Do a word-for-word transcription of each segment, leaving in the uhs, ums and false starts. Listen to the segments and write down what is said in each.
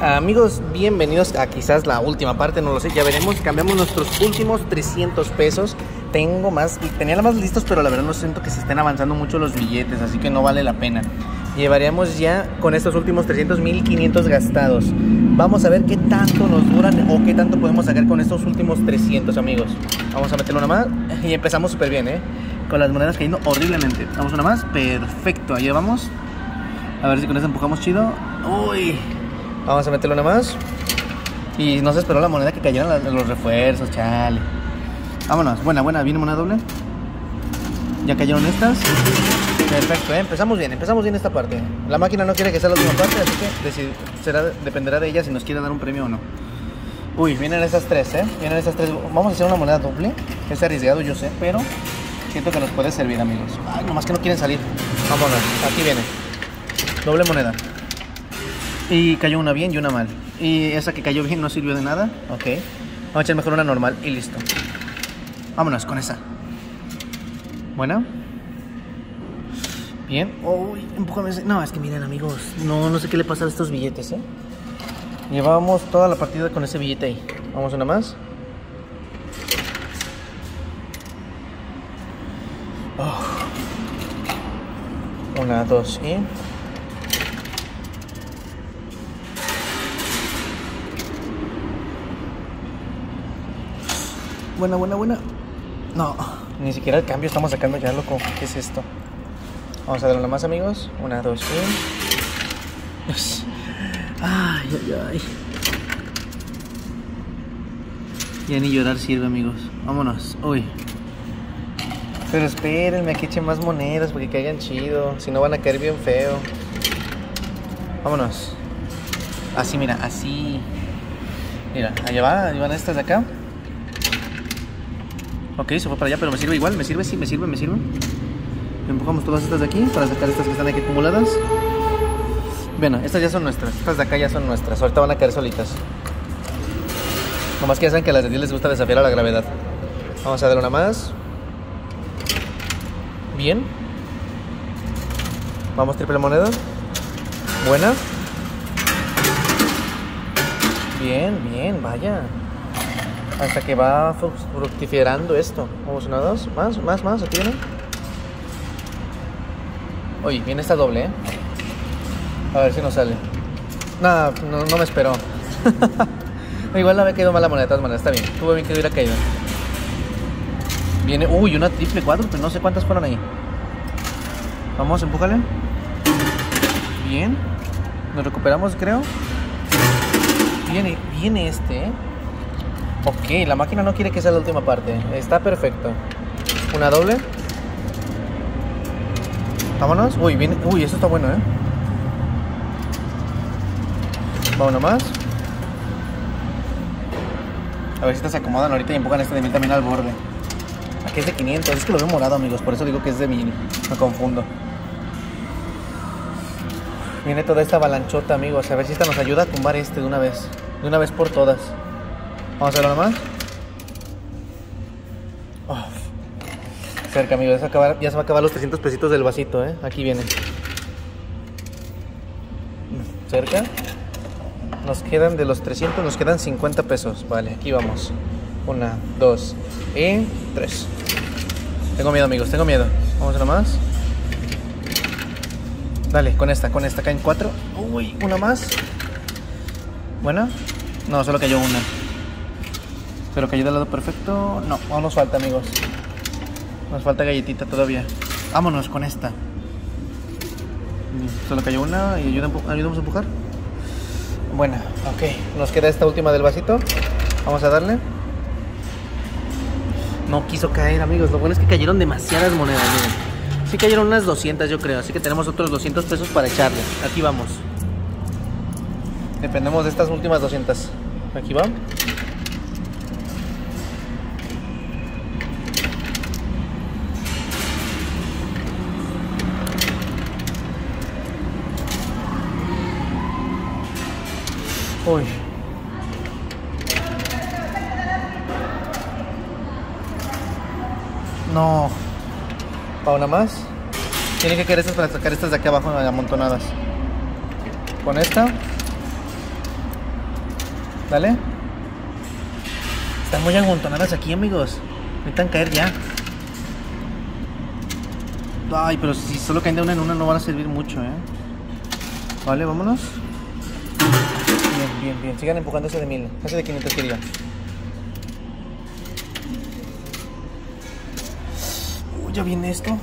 Amigos, bienvenidos a quizás la última parte, no lo sé, ya veremos. Cambiamos nuestros últimos trescientos pesos. Tengo más, tenía más listos, pero la verdad no siento que se estén avanzando mucho los billetes, así que no vale la pena. Llevaríamos ya con estos últimos trescientos, mil quinientos gastados. Vamos a ver qué tanto nos duran o qué tanto podemos sacar con estos últimos trescientos, amigos. Vamos a meterlo una más y empezamos súper bien, ¿eh? Con las monedas cayendo horriblemente. Vamos una más, perfecto, ahí vamos. A ver si con eso empujamos chido. Uy... Vamos a meterlo nada más. Y no se esperó la moneda que cayeron los refuerzos, chale. Vámonos, buena, buena, viene moneda doble. Ya cayeron estas. Perfecto, ¿eh? Empezamos bien, empezamos bien esta parte. La máquina no quiere que sea la última parte, así que decir, será, dependerá de ella si nos quiere dar un premio o no. Uy, vienen estas tres, ¿eh? Vienen estas tres. Vamos a hacer una moneda doble. Es arriesgado, yo sé, pero siento que nos puede servir, amigos. Ay, nomás que no quieren salir. Vámonos, aquí viene. Doble moneda. Y cayó una bien y una mal. Y esa que cayó bien no sirvió de nada. Ok. Vamos a echar mejor una normal y listo. Vámonos con esa. Buena. Bien. Uy, empújame ese. No, es que miren, amigos. No, no sé qué le pasa a estos billetes, ¿eh? Llevábamos toda la partida con ese billete ahí. Vamos una más. Oh. Una, dos y... Buena, buena, buena. No, ni siquiera el cambio estamos sacando ya, loco. ¿Qué es esto? Vamos a darle una más, amigos. Una, dos, tres. Ay, ay, ay. Ya ni llorar sirve, amigos. Vámonos. Uy. Pero espérenme, que echen más monedas porque caigan chido. Si no, van a caer bien feo. Vámonos. Así, mira, así. Mira, allá va, allá van estas de acá. Ok, se fue para allá, pero me sirve igual, me sirve, sí, me sirve, me sirve. Empujamos todas estas de aquí para sacar estas que están aquí acumuladas. Bueno, estas ya son nuestras, estas de acá ya son nuestras. Ahorita van a caer solitas. Nomás que ya saben que a las de diez les gusta desafiar a la gravedad. Vamos a darle una más. Bien. Vamos, triple moneda. Buena. Bien, bien, vaya. Hasta que va fructiferando esto. Vamos una, dos, más, más, más, aquí viene. Oye, viene esta doble, ¿eh? A ver si nos sale. Nah, no, no me esperó. Igual no había caído mal la moneda, de todas maneras, está bien. Tuve bien que hubiera caído. Viene, uy, una triple cuatro, pero no sé cuántas fueron ahí. Vamos, empújale. Bien. Nos recuperamos, creo. Viene, viene este, ¿eh? Ok, la máquina no quiere que sea la última parte. Está perfecto. Una doble. Vámonos. Uy, viene. Uy, esto está bueno, ¿eh? Va uno más. A ver si estas se acomodan ahorita y empujan este de mil también al borde. Aquí es de quinientos. Es que lo veo morado, amigos. Por eso digo que es de mil. Me confundo. Viene toda esta avalanchota, amigos. A ver si esta nos ayuda a tumbar este de una vez. De una vez por todas. Vamos a hacerlo nomás. Oh. Cerca, amigos. Ya se, acabar, ya se va a acabar los trescientos pesitos del vasito, ¿eh? Aquí viene. Cerca. Nos quedan de los trescientos, nos quedan cincuenta pesos. Vale, aquí vamos. Una, dos y tres. Tengo miedo, amigos. Tengo miedo. Vamos a hacerlo más. Dale, con esta, con esta. Caen cuatro. Uy, una más. Bueno. No, solo cayó una. Pero cayó del lado perfecto. No, aún nos falta, amigos. Nos falta galletita todavía. Vámonos con esta. Solo cayó una. Y ayuda, ayudamos a empujar. Bueno, ok. Nos queda esta última del vasito. Vamos a darle. No quiso caer, amigos. Lo bueno es que cayeron demasiadas monedas, miren. Sí cayeron unas doscientas, yo creo. Así que tenemos otros doscientos pesos para echarle. Aquí vamos. Dependemos de estas últimas doscientas. Aquí va. Uy. No. ¿Para una más? Tiene que caer estas para sacar estas de aquí abajo amontonadas. Con esta. ¿Dale? Están muy amontonadas aquí, amigos. Necesitan caer ya. Ay, pero si solo caen de una en una no van a servir mucho, ¿eh? Vale, vámonos. Bien, bien, bien. Sigan empujando ese de mil. Ese de quinientos quería. Uy, ya viene esto.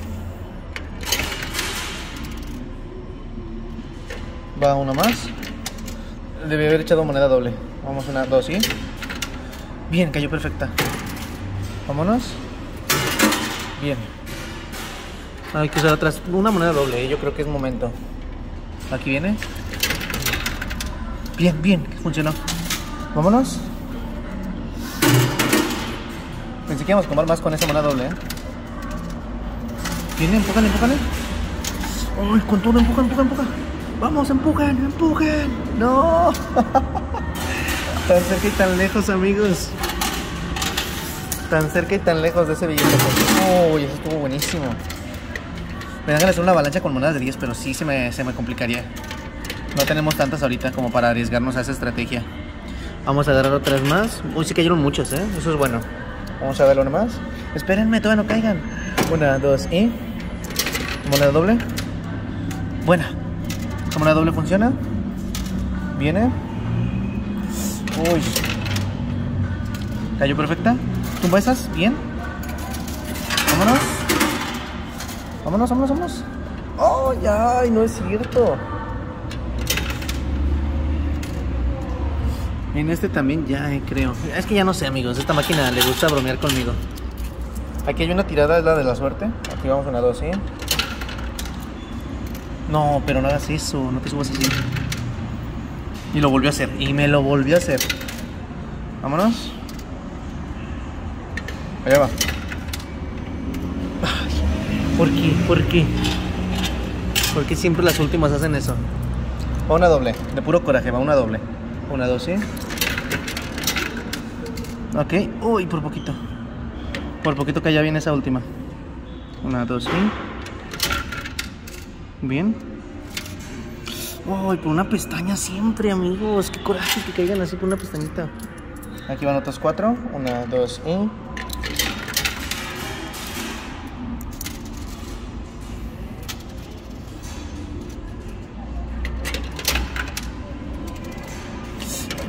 Va uno más. Debe haber echado moneda doble. Vamos, una, dos, ¿sí? Bien, cayó perfecta. Vámonos. Bien. Hay que usar atrás una moneda doble, ¿eh? Yo creo que es momento. Aquí viene. Bien, bien, funcionó. Vámonos. Pensé que íbamos a comer más con esa moneda doble, ¿eh? Viene, empújale, empújale. Uy, con todo, empuja, empuja, empuja. Vamos, empujen, empujen. No. Tan cerca y tan lejos, amigos. Tan cerca y tan lejos de ese billete. Uy, eso estuvo buenísimo. Me dan ganas de hacer una avalancha con monedas de diez, pero sí se me, se me complicaría. No tenemos tantas ahorita como para arriesgarnos a esa estrategia. Vamos a agarrar otras más. Uy, sí cayeron muchas, ¿eh? Eso es bueno. Vamos a verlo nomás. Espérenme, todavía no caigan. Una, dos y... moneda doble. Buena. La moneda doble funciona. Viene. Uy. Cayó perfecta. Tumba esas. Bien. Vámonos. Vámonos, vámonos, vámonos. ¡Oh, ya! No es cierto. En este también ya, eh, creo. Es que ya no sé, amigos. Esta máquina le gusta bromear conmigo. Aquí hay una tirada, es la de la suerte. Aquí vamos una, dos, ¿sí? No, pero no hagas eso, no te subas así. Y lo volvió a hacer, y me lo volvió a hacer. Vámonos. Allá va. Ay, ¿por qué? ¿Por qué? ¿Por qué siempre las últimas hacen eso? Va una doble, de puro coraje, va una doble. Una, dos, ¿sí? Ok, uy, por poquito. Por poquito que ya viene esa última. Una, dos, ¿sí? Bien. Uy, por una pestaña siempre, amigos. Qué coraje que caigan así por una pestañita. Aquí van otros cuatro. Una, dos y...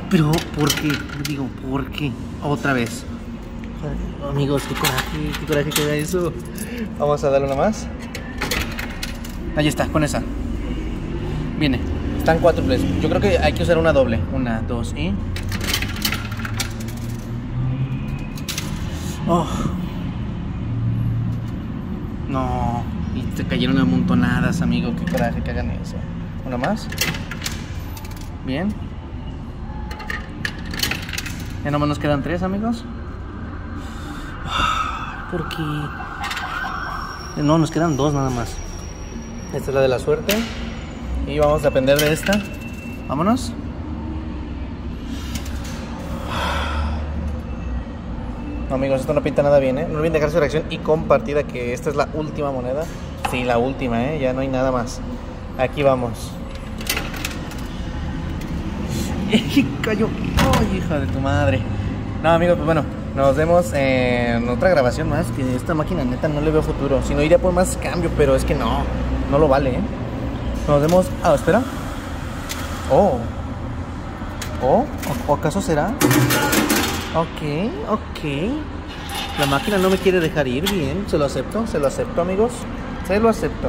Pero, ¿por qué? Digo, ¿por qué? Otra vez. Amigos, qué coraje, qué coraje que da eso. Vamos a darle una más. Ahí está, con esa. Viene. Están cuádruples. Yo creo que hay que usar una doble. Una, dos y... Oh. No. Y te cayeron amontonadas, amigo. Qué coraje que hagan eso. Una más. Bien. Ya nomás nos quedan tres, amigos. Porque... no, nos quedan dos nada más. Esta es la de la suerte. Y vamos a depender de esta. Vámonos. No, amigos, esto no pinta nada bien, ¿eh? No olviden dejar su reacción y compartida, que esta es la última moneda. Sí, la última, ¿eh? Ya no hay nada más. Aquí vamos. Cayó. ¡Ay, hija de tu madre! No, amigos, pues bueno, nos vemos en otra grabación más. Que esta máquina neta no le veo futuro. Si no, iría por más cambio, pero es que no. No lo vale, ¿eh? Nos vemos... Ah, espera. Oh. Oh, ¿o acaso será? Ok, ok. La máquina no me quiere dejar ir. Bien, se lo acepto, se lo acepto, amigos. Se lo acepto.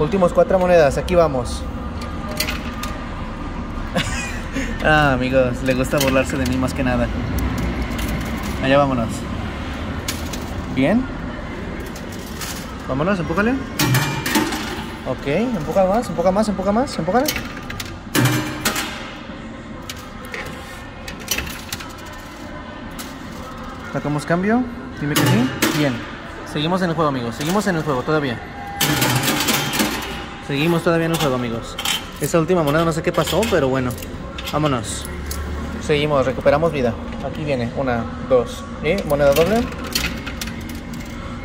Últimos cuatro monedas, aquí vamos. Ah, amigos, le gusta burlarse de mí más que nada. Allá vámonos. Bien. Vámonos, empújale. Ok, empuja más, empuja más, empuja más, empújale. Sacamos cambio, dime que sí. Bien, seguimos en el juego, amigos, seguimos en el juego todavía. Seguimos todavía en el juego, amigos. Esa última moneda no sé qué pasó, pero bueno, vámonos. Seguimos, recuperamos vida. Aquí viene, una, dos, y moneda doble.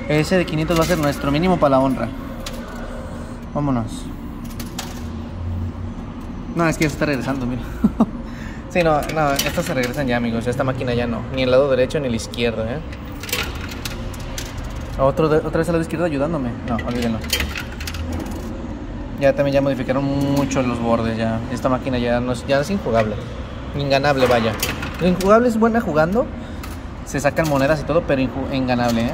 Ese de quinientos va a ser nuestro mínimo para la honra. Vámonos. No, es que ya se está regresando, mira. Sí, no, no, estas se regresan ya, amigos. Esta máquina ya no. Ni el lado derecho ni el izquierdo, ¿eh? Otro de, otra vez al lado izquierdo ayudándome. No, olvídenlo. Ya también ya modificaron mucho los bordes ya. Esta máquina ya no es, ya es injugable. Inganable, vaya. El injugable es buena jugando. Se sacan monedas y todo, pero inganable, ¿eh?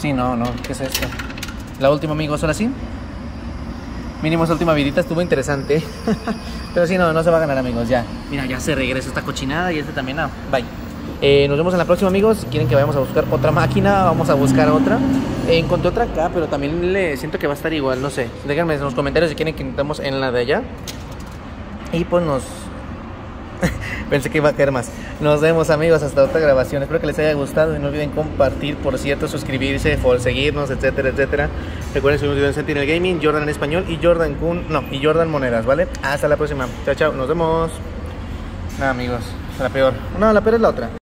Sí, no, no. ¿Qué es esto? La última, amigos. Ahora sí. Mínimo esa última vidita estuvo interesante. Pero sí, no, no se va a ganar, amigos, ya. Mira, ya se regresó esta cochinada y este también, no. Bye. Eh, nos vemos en la próxima, amigos. Si quieren que vayamos a buscar otra máquina, vamos a buscar otra. Eh, encontré otra acá, pero también le siento que va a estar igual, no sé. Déjenme en los comentarios si quieren que intentamos en la de allá. Y pues nos... Pensé que iba a caer más. Nos vemos, amigos, hasta otra grabación. Espero que les haya gustado y no olviden compartir, por cierto, suscribirse, seguirnos, etcétera, etcétera. Recuerden seguirnos en Sentinel Gaming, Jordan en español y Jordan Kun, no, y Jordan Monedas, ¿vale? Hasta la próxima. Chao, chao, nos vemos. Nada, amigos, la peor. No, la peor es la otra.